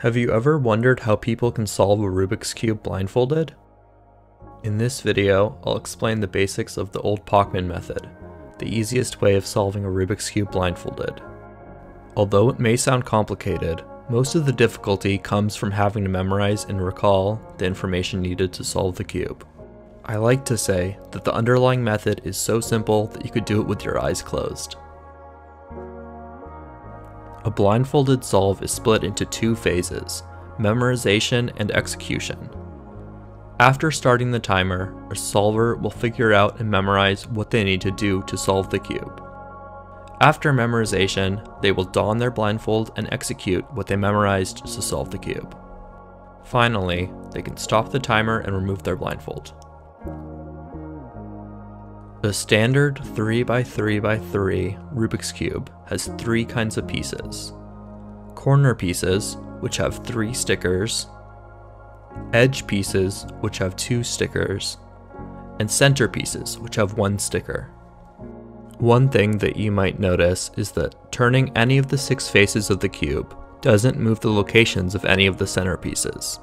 Have you ever wondered how people can solve a Rubik's Cube blindfolded? In this video, I'll explain the basics of the Old Pochmann method, the easiest way of solving a Rubik's Cube blindfolded. Although it may sound complicated, most of the difficulty comes from having to memorize and recall the information needed to solve the cube. I like to say that the underlying method is so simple that you could do it with your eyes closed. A blindfolded solve is split into two phases, memorization and execution. After starting the timer, a solver will figure out and memorize what they need to do to solve the cube. After memorization, they will don their blindfold and execute what they memorized to solve the cube. Finally, they can stop the timer and remove their blindfold. The standard 3x3x3 Rubik's Cube has three kinds of pieces. Corner pieces, which have three stickers, edge pieces, which have two stickers, and center pieces, which have one sticker. One thing that you might notice is that turning any of the six faces of the cube doesn't move the locations of any of the center pieces.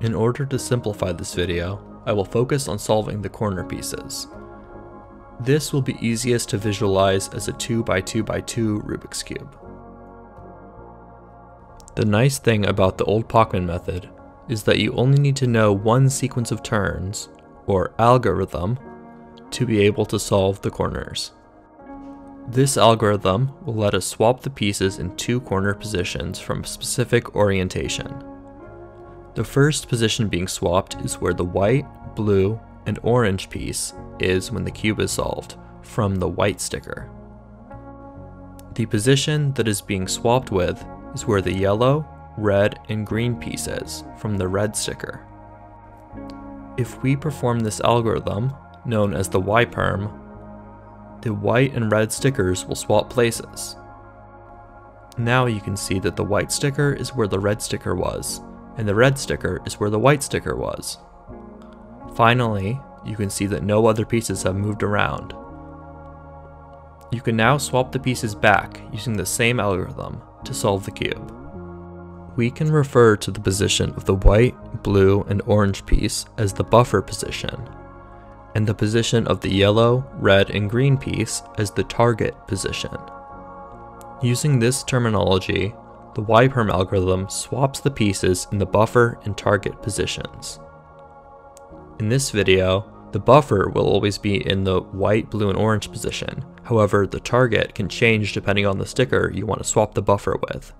In order to simplify this video, I will focus on solving the corner pieces. This will be easiest to visualize as a 2x2x2 Rubik's Cube. The nice thing about the Old Pochmann method is that you only need to know one sequence of turns, or algorithm, to be able to solve the corners. This algorithm will let us swap the pieces in two corner positions from a specific orientation. The first position being swapped is where the white, blue, and orange piece is when the cube is solved, from the white sticker. The position that is being swapped with is where the yellow, red, and green piece is, from the red sticker. If we perform this algorithm, known as the Y-perm, the white and red stickers will swap places. Now you can see that the white sticker is where the red sticker was, and the red sticker is where the white sticker was. Finally, you can see that no other pieces have moved around. You can now swap the pieces back using the same algorithm to solve the cube. We can refer to the position of the white, blue, and orange piece as the buffer position, and the position of the yellow, red, and green piece as the target position. Using this terminology, the Y-perm algorithm swaps the pieces in the buffer and target positions. In this video, the buffer will always be in the white, blue, and orange position. However, the target can change depending on the sticker you want to swap the buffer with.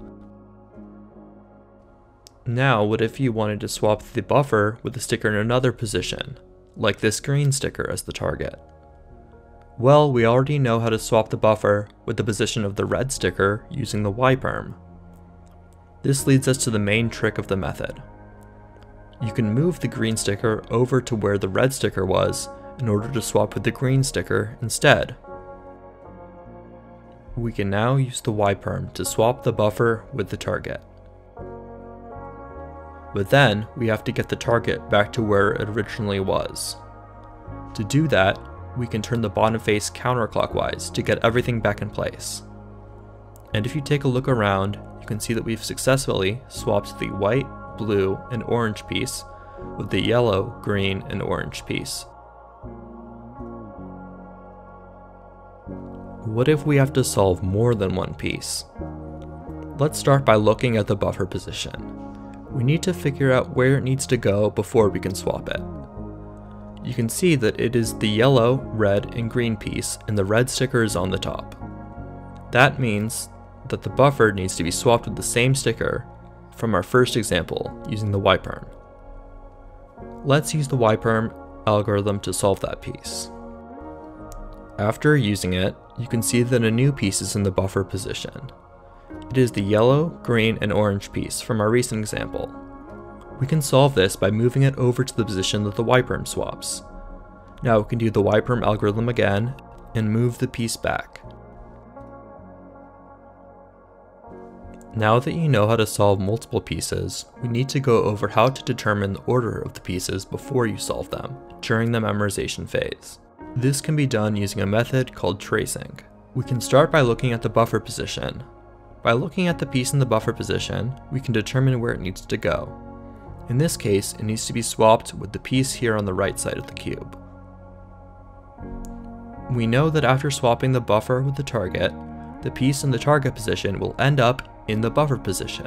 Now, what if you wanted to swap the buffer with the sticker in another position, like this green sticker as the target? Well, we already know how to swap the buffer with the position of the red sticker using the Y-perm. This leads us to the main trick of the method. You can move the green sticker over to where the red sticker was in order to swap with the green sticker instead. We can now use the Y-perm to swap the buffer with the target. But then we have to get the target back to where it originally was. To do that, we can turn the bottom face counterclockwise to get everything back in place. And if you take a look around, you can see that we've successfully swapped the white, blue, and orange piece with the yellow, green, and orange piece. What if we have to solve more than one piece? Let's start by looking at the buffer position. We need to figure out where it needs to go before we can swap it. You can see that it is the yellow, red, and green piece, and the red sticker is on the top. That means that the buffer needs to be swapped with the same sticker from our first example using the Y-perm. Let's use the Y-perm algorithm to solve that piece. After using it, you can see that a new piece is in the buffer position. It is the yellow, green, and orange piece from our recent example. We can solve this by moving it over to the position that the Y-perm swaps. Now we can do the Y-perm algorithm again and move the piece back. Now that you know how to solve multiple pieces, we need to go over how to determine the order of the pieces before you solve them, during the memorization phase. This can be done using a method called tracing. We can start by looking at the buffer position. By looking at the piece in the buffer position, we can determine where it needs to go. In this case, it needs to be swapped with the piece here on the right side of the cube. We know that after swapping the buffer with the target, the piece in the target position will end up in the buffer position.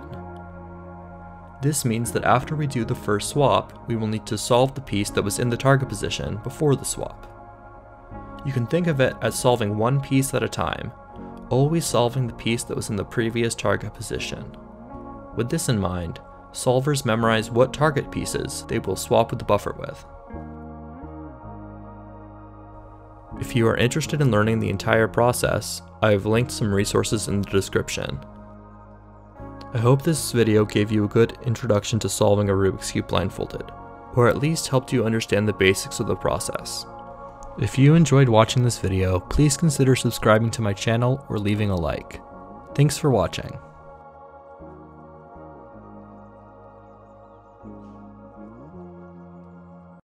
This means that after we do the first swap, we will need to solve the piece that was in the target position before the swap. You can think of it as solving one piece at a time, always solving the piece that was in the previous target position. With this in mind, solvers memorize what target pieces they will swap with the buffer with. If you are interested in learning the entire process, I have linked some resources in the description. I hope this video gave you a good introduction to solving a Rubik's Cube blindfolded, or at least helped you understand the basics of the process. If you enjoyed watching this video, please consider subscribing to my channel or leaving a like. Thanks for watching.